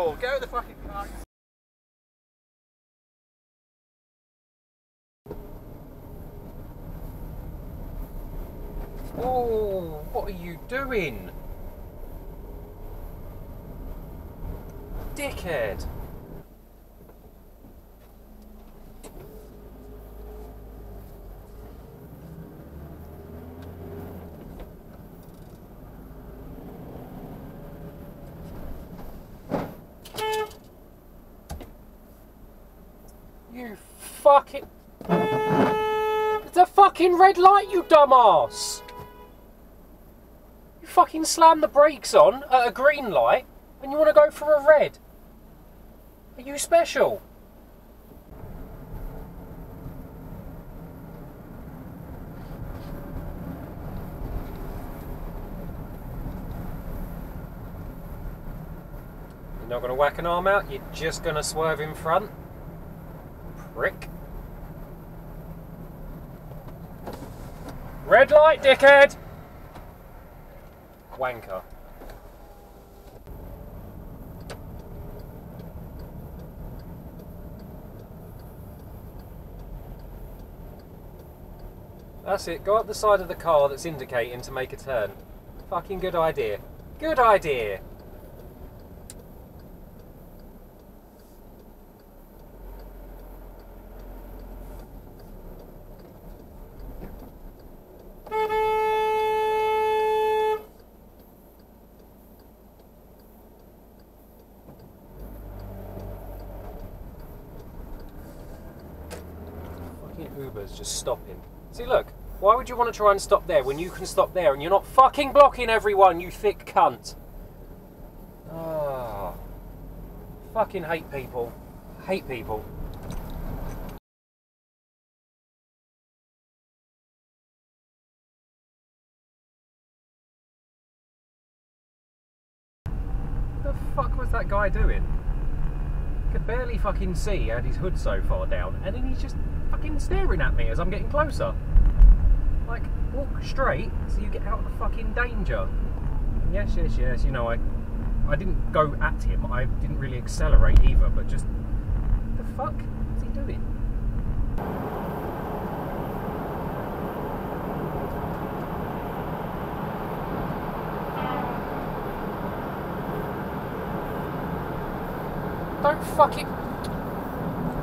all. Get out of the fucking car. Oh, what are you doing? Dickhead. You fucking... It's a fucking red light, you dumbass! You fucking slam the brakes on at a green light and you want to go for a red. Are you special? You're not going to whack an arm out, you're just going to swerve in front. Prick. Red light, dickhead! Wanker. That's it, go up the side of the car that's indicating to make a turn. Fucking good idea. Good idea! Fucking Uber's just stopping. See, look. Why would you want to try and stop there when you can stop there and you're not fucking blocking everyone, you thick cunt? Ah, fucking hate people. Hate people. What the fuck was that guy doing? Could barely fucking see. He had his hood so far down, and then he's just fucking staring at me as I'm getting closer. Like, walk straight so you get out of the fucking danger. Yes, yes, yes, you know, I didn't go at him. I didn't really accelerate either, but just... What the fuck is he doing?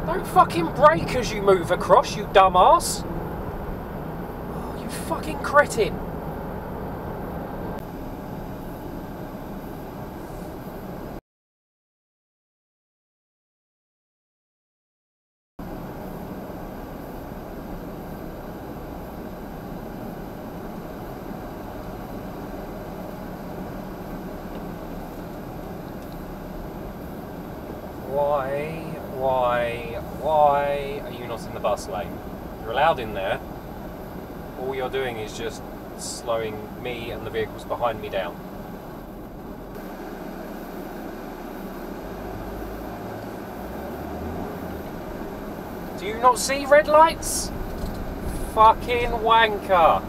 Don't fucking brake as you move across, you dumbass! Fucking cretin. Why are you not in the bus lane? You're allowed in there. All you're doing is just slowing me and the vehicles behind me down. Do you not see red lights? Fucking wanker!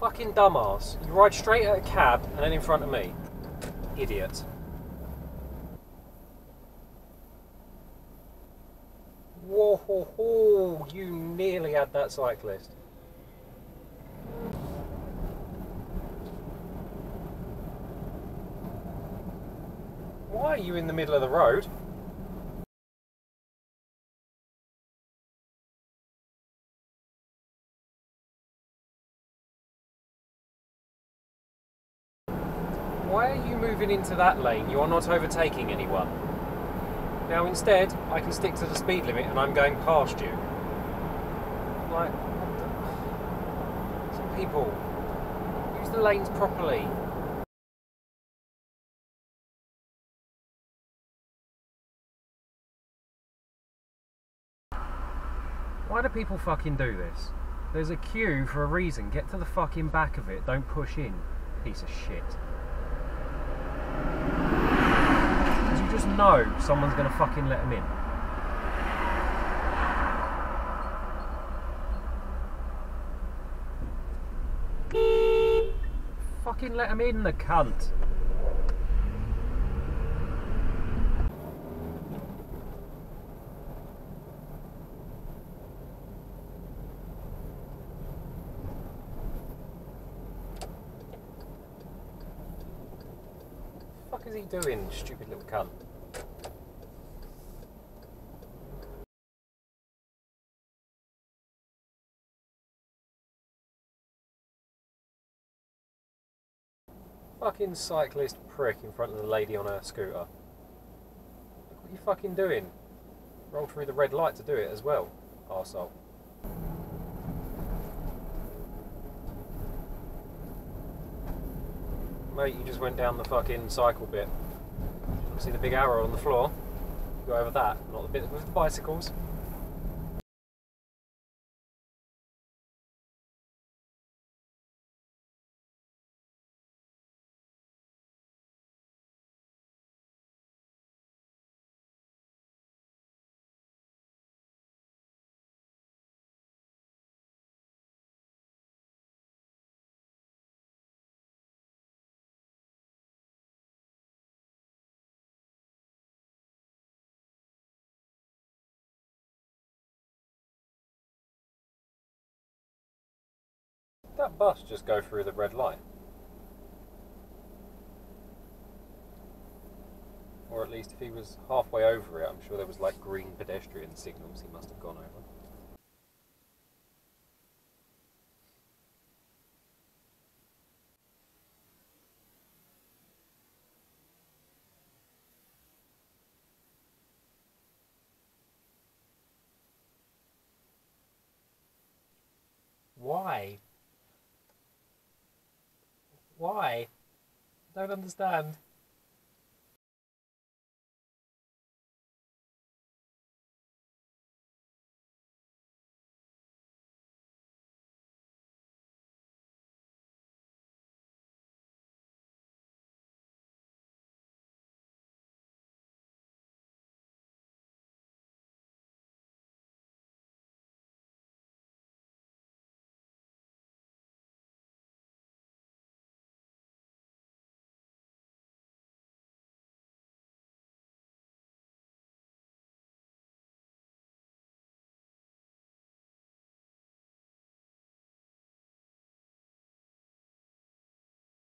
Fucking dumbass. You ride straight at a cab and then in front of me. Idiot. Whoa, ho, ho. You nearly had that cyclist. Why are you in the middle of the road? Why are you moving into that lane? You are not overtaking anyone. Now instead, I can stick to the speed limit and I'm going past you. Like, what the... Some people, use the lanes properly. Why do people fucking do this? There's a queue for a reason. Get to the fucking back of it. Don't push in. Piece of shit. just know someone's going to fucking let them in. Fucking let them in, the cunt. What is he doing, stupid little cunt? Fucking cyclist prick in front of the lady on her scooter. Look what you fucking doing. Roll through the red light to do it as well, arsehole. Mate, you just went down the fucking cycle bit. You see the big arrow on the floor? Go over that, not the bit with the bicycles. Did that bus just go through the red light? Or at least if he was halfway over it, I'm sure there was like green pedestrian signals he must have gone over. Why? Why? I don't understand.